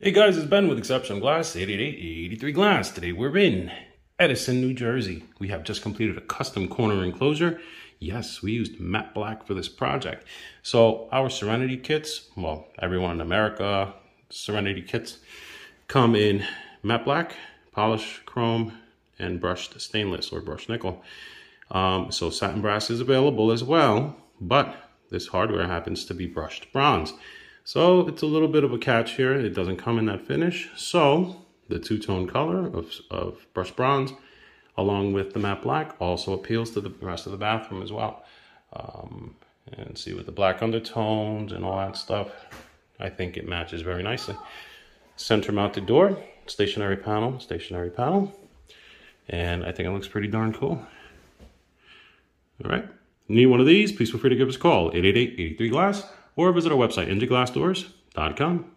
Hey guys, it's Ben with Exception Glass, 8883 Glass. Today we're in Edison, New Jersey. We have just completed a custom corner enclosure. Yes, we used matte black for this project. So our Serenity kits, well, everyone in America, Serenity kits come in matte black, polished chrome, and brushed stainless or brushed nickel. So satin brass is available as well, but this hardware happens to be brushed bronze. So it's a little bit of a catch here. It doesn't come in that finish. So the two-tone color of brushed bronze along with the matte black also appeals to the rest of the bathroom as well. And see, with the black undertones and all that stuff, I think it matches very nicely. Center mounted door, stationary panel. And I think it looks pretty darn cool. All right. Need one of these? Please feel free to give us a call, 888-83-GLASS. Or visit our website, indieglassdoors.com.